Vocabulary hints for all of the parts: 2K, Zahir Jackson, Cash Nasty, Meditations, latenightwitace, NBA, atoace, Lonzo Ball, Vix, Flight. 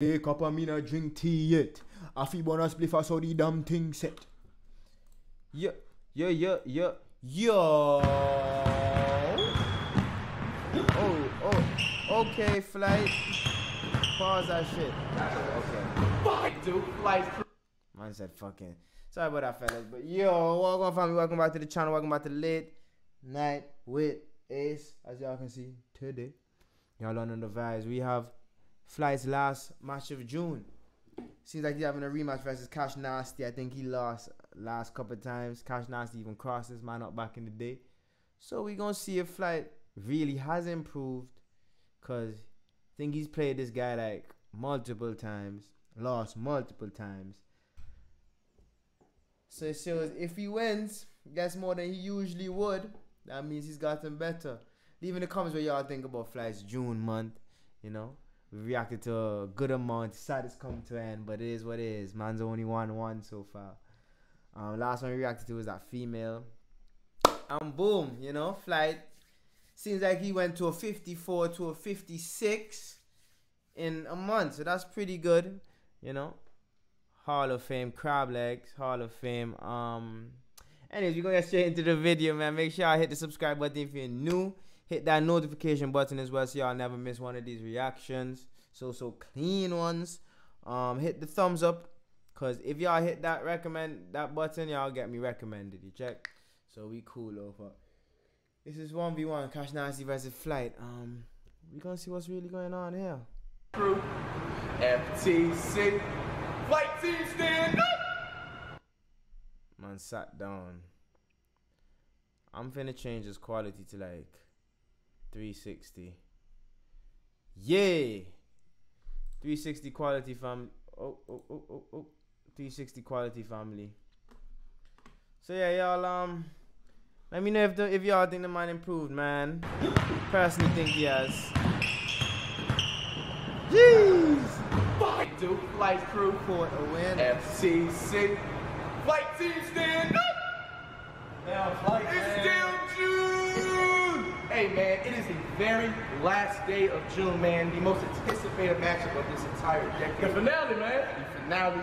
Wake up and me not drink tea yet. I feel bonus play for so the damn thing set. Yeah, yeah, yeah, yeah, yeah. Oh, oh, okay, Flight. Pause that shit. Okay. Fuck, dude, Flight. Man said fucking. Sorry about that, fellas. But yo, welcome family, welcome back to the channel, welcome back to Late Night with Ace. As y'all can see today, y'all on the vibes. We have Flight's last match of June. Seems like he's having a rematch versus Cash Nasty. I think he lost last couple of times. Cash Nasty even crossed this man up back in the day. So we're going to see if Flight really has improved. Because I think he's played this guy like multiple times. Lost multiple times. So it shows if he wins, that's more than he usually would. That means he's gotten better. Leave in the comments what y'all think about Flight's June month. You know? We reacted to a good amount. Sad it's come to an end, but it is what it is. Man's only won one so far. Last one we reacted to was that female. And boom, you know, Flight. Seems like he went to a 54 to a 56 in a month. So that's pretty good, you know. Hall of Fame crab legs. Hall of Fame. Anyways, we're going to get straight into the video, man. Make sure I hit the subscribe button if you're new. Hit that notification button as well so y'all never miss one of these reactions. So clean ones. Hit the thumbs up. Because if y'all hit that recommend that button, y'all get me recommended. You check? So we cool over. This is 1v1. Cash Nasty versus Flight. We're going to see what's really going on here. FTC. Flight team stand up. Man sat down. I'm finna change his quality to like 360. Yay! 360 quality family. Oh, oh, oh, oh, oh. 360 quality family. So yeah, y'all, let me know if y'all think the man improved, man. Personally think he has. Jeez! Fuck, dude. Flight crew for a win. FCC. Flight team stand up! Now, Flight, it's still June! Hey man, it is the very last day of June, man. The most anticipated matchup of this entire decade. The finale, man. The finale.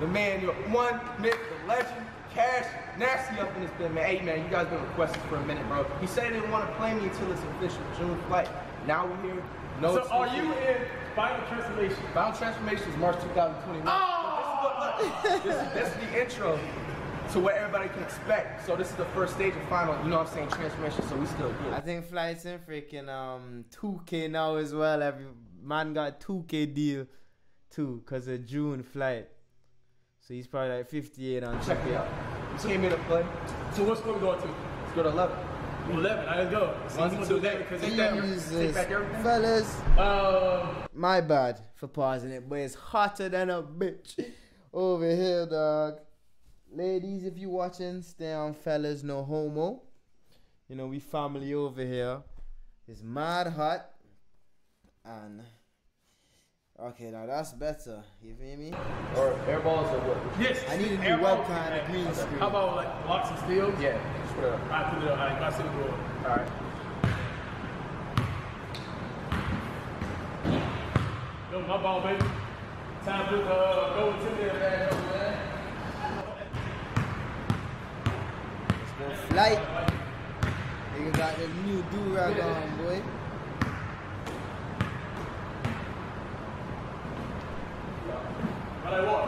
The man, your one, myth, the legend, Cash Nasty up in this bit, man. Hey man, you guys been requesting for a minute, bro. He said he didn't want to play me until it's official June Flight. Now we're here. No. So are you in Final Transformation? Final Transformation is March 2021. Oh! This is the intro to what everybody can expect. So this is the first stage of final, you know what I'm saying, transformation, so we still good. I think Flight's in freaking 2K now as well. Every man got 2K deal too, cause of June Flight. So he's probably like 58 on 2K. Check it out. You came here to play. So what score we going to? Let's go to 11. 11, I didn't go. Fellas. My bad for pausing it, but it's hotter than a bitch over here, dog. Ladies, if you watching, stay on, fellas, no homo. You know, we family over here. It's mad hot. And okay, now that's better. You feel me? Or airballs or what? Yes. I need a new webcam, a green screen. How about like blocks and steals? Yeah. Sure. I put it up. I see the goal. All right. Yo, my ball, baby. Time to go into there, man. Flight. Nigga got the new do-rag on, boy. Oh,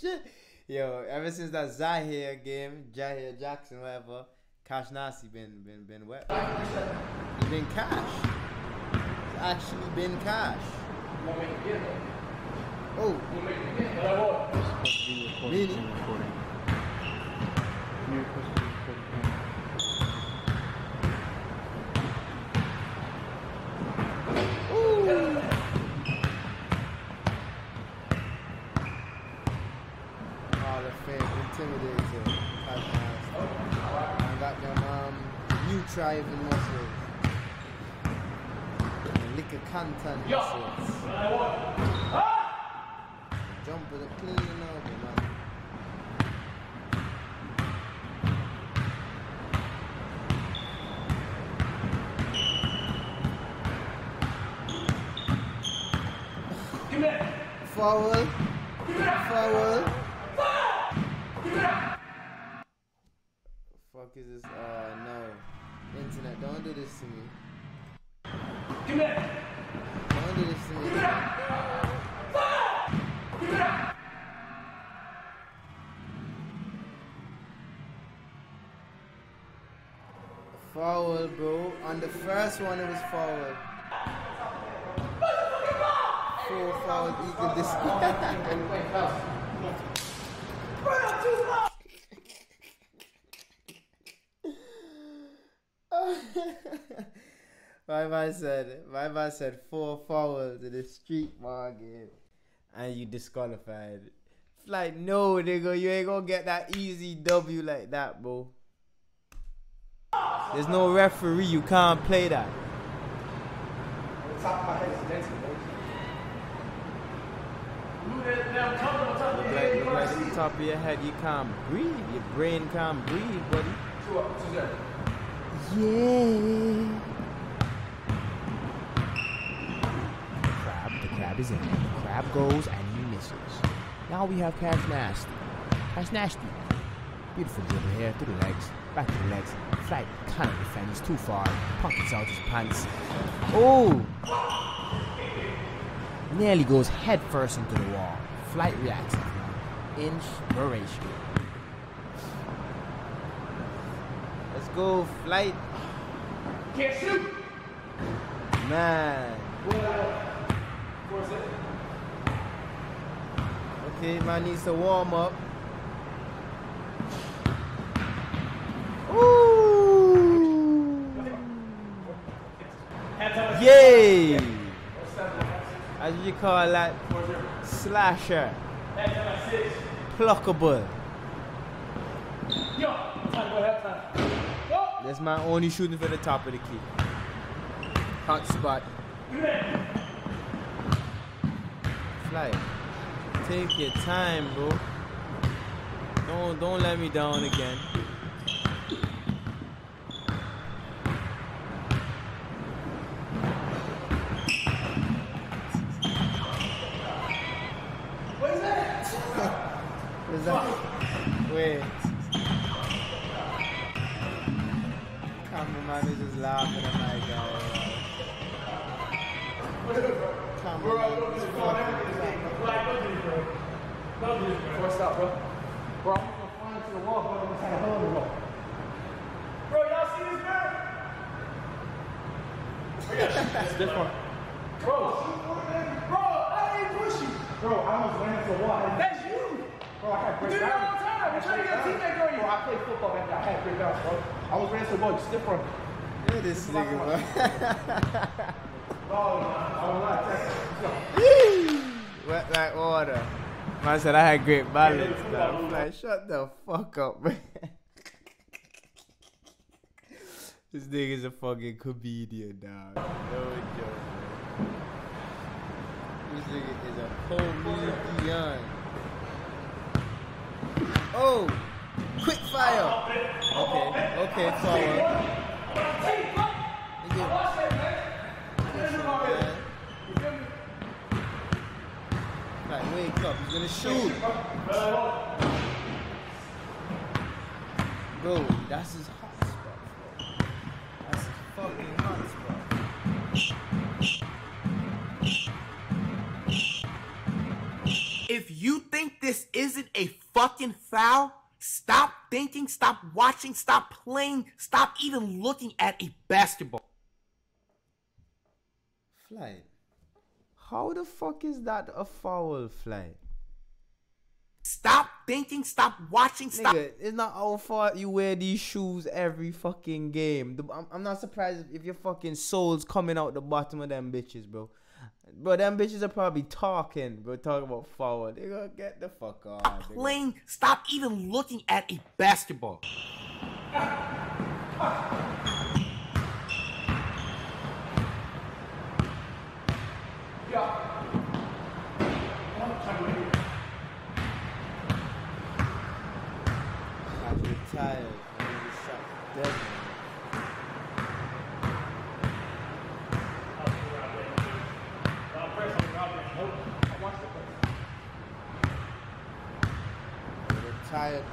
shit. Yo, ever since that Zahir game, Zahir Jackson, whatever, Cash Nasty been wet. He been cash. It's actually been cash. Oh. Really? Driving muscles, liquor content muscles. Jump with a clean over, man. Forward. Forward. Fuck is this? No. Internet, don't do this to me. Don't do this to me. Forward, bro. On the first one, it was forward. Full forward, eagle disc. My man said full forward to the street market and you disqualified. It's like, no nigga, you ain't gonna get that easy W like that, bro. There's no referee, you can't play that. Right on top of your head, you can't breathe. Your brain can't breathe, buddy. Yeah. Crab is in. The crab goes and he misses. Now we have Cash Nasty. Cash Nasty. Beautiful dribble here through the legs, back to the legs. Flight can't defend. He's too far. Pockets out his pants. Oh! Nearly goes head first into the wall. Flight reacts. Inspiration. Let's go, Flight. Can't shoot. Man. Okay, man needs to warm up. Ooh. Yay! As you call that, slasher. Pluckable. This man only shooting for the top of the key. Hot spot. Flight. Take your time, bro. Don't let me down again. Wait. Cameraman is just laughing at my guy. Cameraman is laughing. What's up, bro? Bro, I'm gonna find to the wall, but I'm gonna try to hold the wall. Bro, y'all see this guy? It's different. Bro, shoot for it, bro. I ain't pushy. Bro, I was landing to the wall. That's you. Bro, I had great balance. I'm trying to get a teammate going. Bro, I played football back then. I had great balance, bro. I was running so much. Stiff run. Look at this nigga, bro. Wet like water. Man said I had great balance, though. Like, shut the fuck up, man. This nigga's a fucking comedian, dog. No joke. This nigga is a comedian. Oh! Quick fire! Okay, forward. Right, wake up, he's gonna shoot! Bro, that's his hot spot, bro. That's his fucking hot spot. If you think this isn't a fucking foul, stop thinking, stop watching, stop playing, stop even looking at a basketball. Flight. How the fuck is that a foul, Flight? Stop thinking, stop watching, stop. Nigga, it's not how far you wear these shoes every fucking game. I'm not surprised if your fucking soul's coming out the bottom of them bitches, bro. Bro, them bitches are probably talking, bro, talking about forward. They're gonna get the fuck off. Stop playing, stop even looking at a basketball. I'm retired. I'm dead. Retired.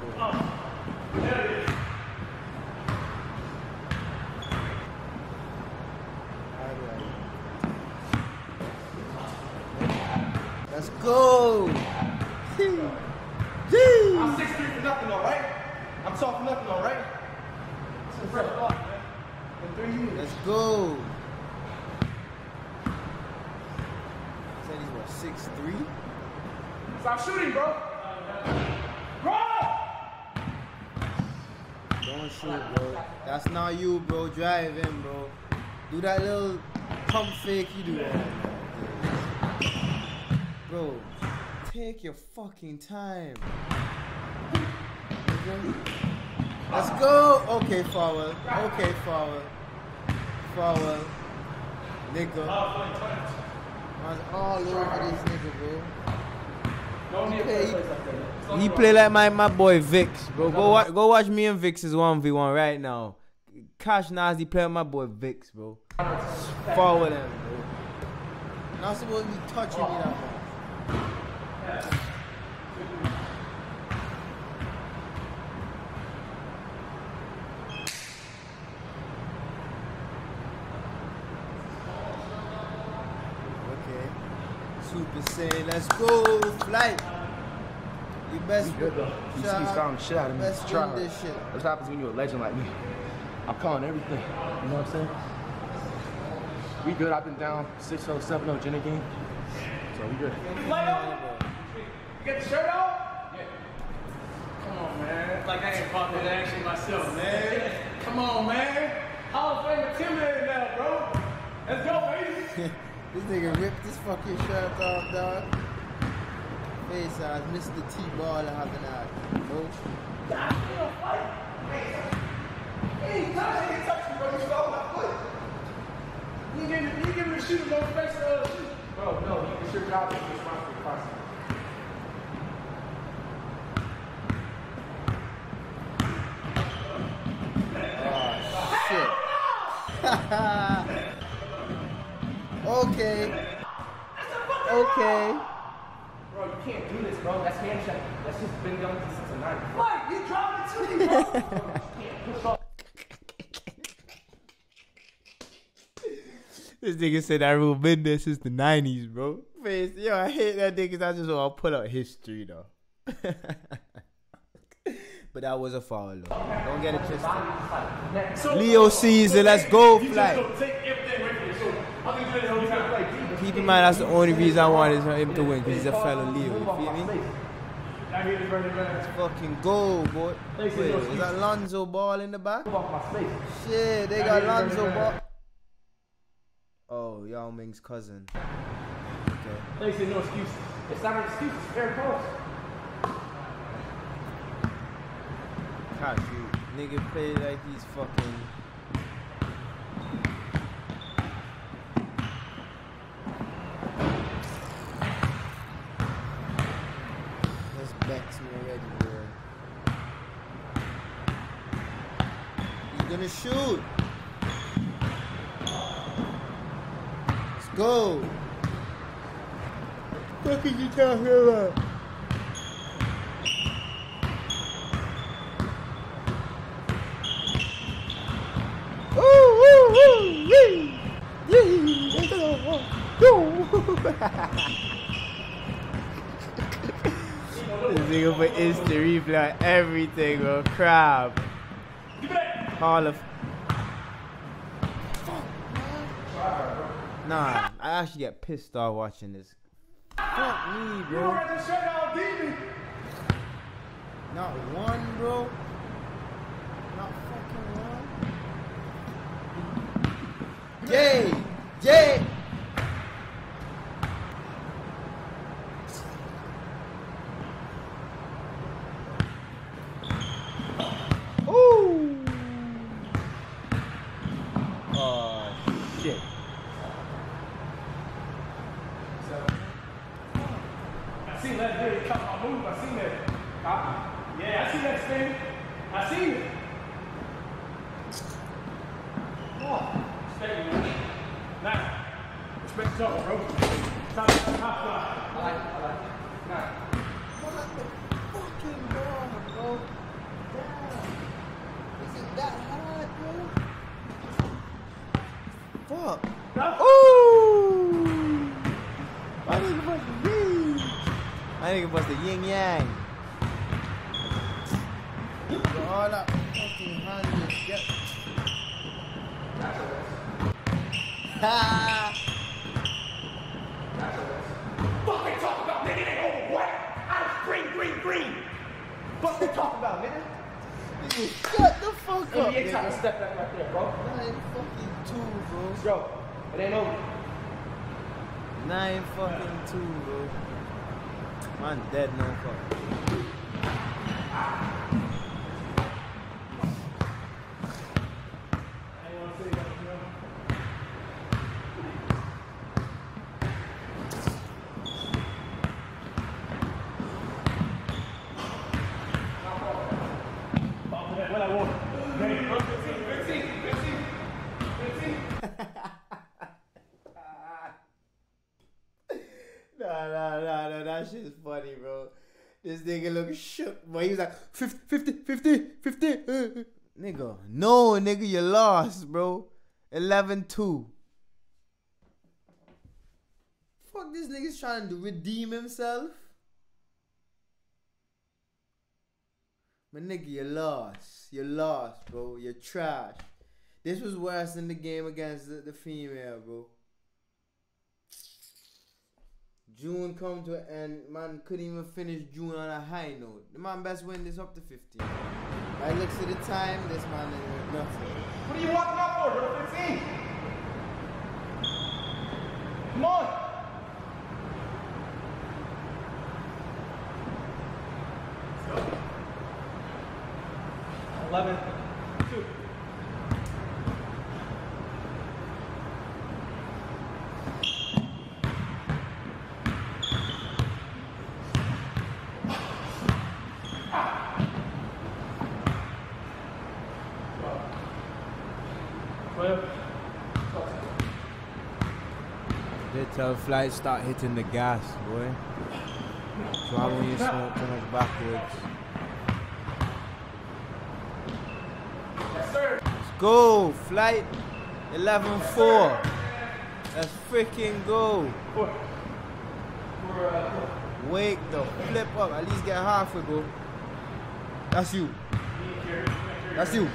Let's go. I'm 6-3 for nothing, all right? I'm talking nothing, all right? It's the first off, man. In 3 years. Let's go. I said he's what, 6'3"? Stop shooting, bro. Bro! Don't shoot, bro. That's not you, bro. Drive in, bro. Do that little pump fake you do. Bro, take your fucking time. Let's go. Okay, forward. Okay, forward. Forward. Nigga. I was all over this nigga, bro. Okay. He play like my boy Vix, bro. Go watch me and Vix's 1v1 right now. Cash Nasty play with my boy Vix, bro. Forward him, bro. Not supposed to be touching me that much. Let's go, Flight. You best good though. You scaring the shit out of me. Best try this shit. That's what happens when you're a legend like me. I'm calling everything. You know what I'm saying? We good. I've been down 6-0, 7-0 Jenna game. So we good. You get the shirt off? Yeah. Come on, man. Like I ain't popping that shit myself, man. Come on, man. Hall of Fame intimidated now, bro. Let's go, baby. This nigga ripped this fucking shirt off, dog. Face ass, Mr. T-Ball having that. Nope. God, you don't fight. Hey, he ain't touching, bro. You stole my foot. You ain't giving a shooter no space to shoot. Bro, no, it's your job to be responsible for crossing. Oh, shit. Okay. Okay. Bro, you can't do this, bro. That's hand check. That's just been done since tonight. What? You dropped it to me, bro. Bro, you can't push up. This nigga said that rule been there since the 90s, bro. Face, yo, I hate that nigga. I just want to put out history, though. But that was a foul, though. Don't get it twisted. So, Leo Caesar, let's go, Flight. Keep in mind, that's the only reason I wanted him to win, because he's a fellow Leo, you feel me? Let's fucking go, boy. Wait, is that Lonzo Ball in the back? Shit, they got Lonzo Ball. Oh, Yao Ming's cousin. Okay. They say no excuses. It's not an excuse, it's fair calls. Gosh, you nigga play like he's fucking... Gonna shoot. Let's go. What did you tell her about? This nigga for instant replay everything, bro. Crap. Hall of... Nah, I actually get pissed off watching this. Fuck me, bro. Not one, bro. Not fucking one. Yay! Yay! Nice. Respect the job, bro. Top, top, top. My nigga was the yin. My nigga was the yin yang. You're all up fucking hundreds. Yep. Ha! Fucking talk about, nigga. They over what? I was green. Fuck they talk about, nigga. Shut the fuck up. NBA trying to step back right there, bro. That ain't fucking two, bro. Bro, it ain't over. 9-2, bro. I'm dead, no fucking. That shit's funny, bro. This nigga look shook, boy. He was like, 50. Nigga, no, nigga, you lost, bro. 11-2. Fuck, this nigga's trying to redeem himself. But nigga, you lost. You lost, bro. You're trash. This was worse than the game against the female, bro. June come to an end, man couldn't even finish June on a high note. The man best win this up to 15. Right looks at the time, this man ain't nothing. What are you walking up for, bro? 15? Come on! Let's go. 11-2. Tell Flight start hitting the gas, boy. So why won't you smoke too much backwards? Yes, sir. Let's go, Flight. 11-4. Let's freaking go. Wake the flip up. At least get halfway, bro. That's you. That's you.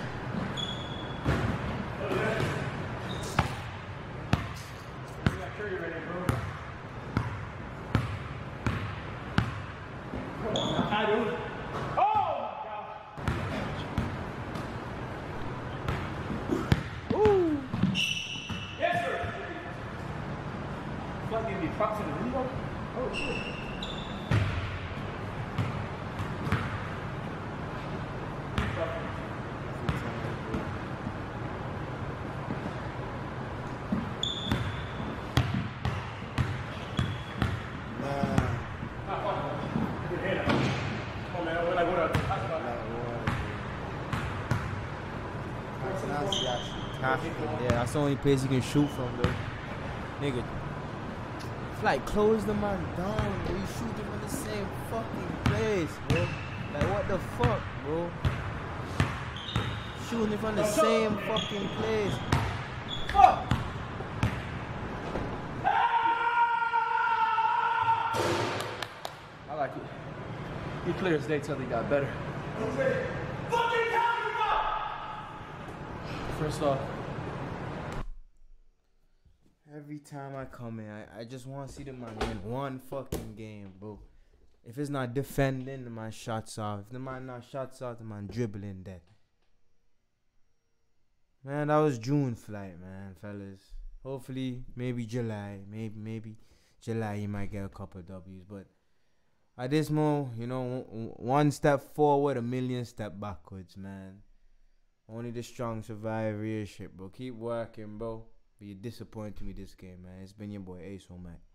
That's the only place you can shoot from, though. Nigga. Flight, close the man down, bro. You shoot him in the same fucking place, bro. Like, what the fuck, bro? Shooting him from the same fucking place. Fuck! I like it. He cleared his day till he got better. Fucking time! First off, every time I come in, I just want to see the man win one fucking game, bro. If it's not defending, the man shots off. If the man not shots off, the man dribbling dead. Man, that was June Flight, man, fellas. Hopefully, maybe July. Maybe July you might get a couple of W's. But at this moment, you know, one step forward, a million step backwards, man. Only the strong survive real shit, bro. Keep working, bro. But you disappointed me this game, man. It's been your boy Ace on Mac.